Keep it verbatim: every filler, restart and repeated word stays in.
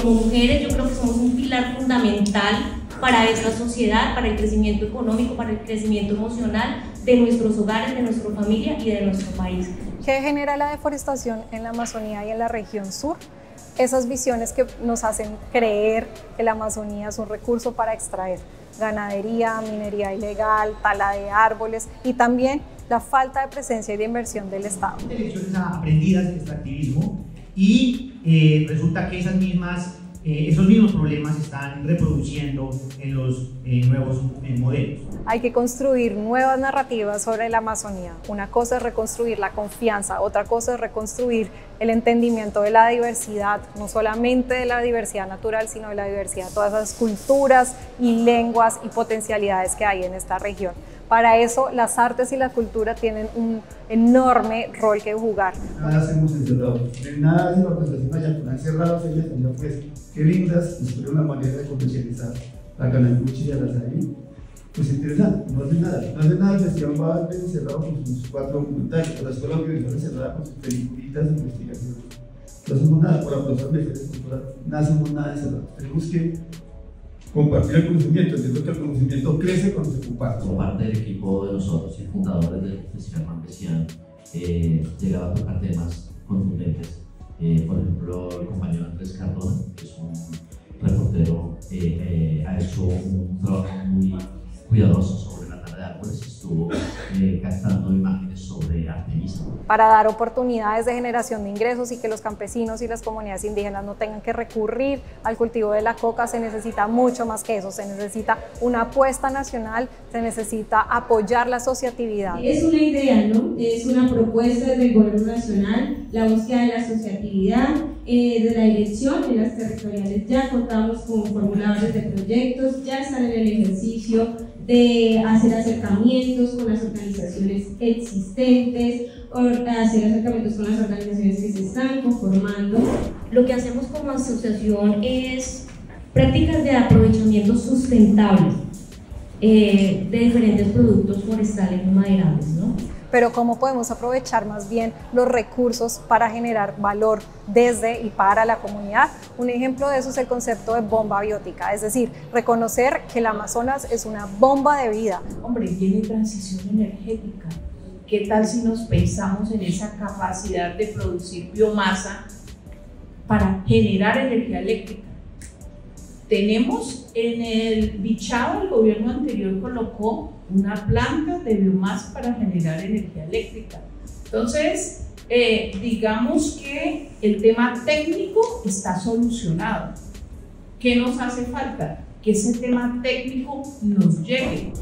como mujeres yo creo que somos un pilar fundamental para esta sociedad, para el crecimiento económico, para el crecimiento emocional de nuestros hogares, de nuestra familia y de nuestro país. ¿Qué genera la deforestación en la Amazonía y en la región sur? Esas visiones que nos hacen creer que la Amazonía es un recurso para extraer ganadería, minería ilegal, tala de árboles y también la falta de presencia y de inversión del Estado. Lecciones aprendidas del extractivismo y eh, resulta que esas mismas, eh, esos mismos problemas se están reproduciendo en los eh, nuevos eh, modelos. Hay que construir nuevas narrativas sobre la Amazonía. Una cosa es reconstruir la confianza, otra cosa es reconstruir el entendimiento de la diversidad, no solamente de la diversidad natural, sino de la diversidad de todas esas culturas y lenguas y potencialidades que hay en esta región. Para eso, las artes y la cultura tienen un enorme rol que jugar. Nada hacemos encerrados, nada de la organización allá con encerrados, ellas también pues, qué lindas, nos tuvieron una manera de comercializar la Canaiguchi y a Lasahí. Pues interesante, no hace nada, no hace nada, el festival va a estar encerrado con sus cuatro documentales, la escuela audiovisual encerrada con sus peliculitas de investigación. No hacemos nada, por la plaza de mujeres culturales, no hacemos nada encerrado. Tenemos que compartir el conocimiento, entiendo que el conocimiento crece cuando se comparte. Como parte del equipo de nosotros y fundadores del Festival Pan Pescián, eh, llegaba a tocar temas contundentes. Eh, por ejemplo, el compañero Andrés Cardona, que es un reportero, eh, eh, ha hecho un trabajo muy cuidadoso sobre la tala de árboles, estuvo eh, captando imágenes sobre artemismo. Para dar oportunidades de generación de ingresos y que los campesinos y las comunidades indígenas no tengan que recurrir al cultivo de la coca, se necesita mucho más que eso, se necesita una apuesta nacional, se necesita apoyar la asociatividad. Es una idea, ¿no? Es una propuesta del gobierno nacional, la búsqueda de la asociatividad, eh, de la dirección de las territoriales. Ya contamos con formuladores de proyectos, ya están en el ejercicio de hacer acercamientos con las organizaciones existentes, hacer acercamientos con las organizaciones que se están conformando. Lo que hacemos como asociación es prácticas de aprovechamiento sustentable eh, de diferentes productos forestales no maderables, ¿no? Pero cómo podemos aprovechar más bien los recursos para generar valor desde y para la comunidad. Un ejemplo de eso es el concepto de bomba biótica, es decir, reconocer que el Amazonas es una bomba de vida. Hombre, viene transición energética. ¿Qué tal si nos pensamos en esa capacidad de producir biomasa para generar energía eléctrica? Tenemos en el Bichao, el gobierno anterior colocó una planta de biomasa para generar energía eléctrica. Entonces, eh, digamos que el tema técnico está solucionado. ¿Qué nos hace falta? Que ese tema técnico nos llegue.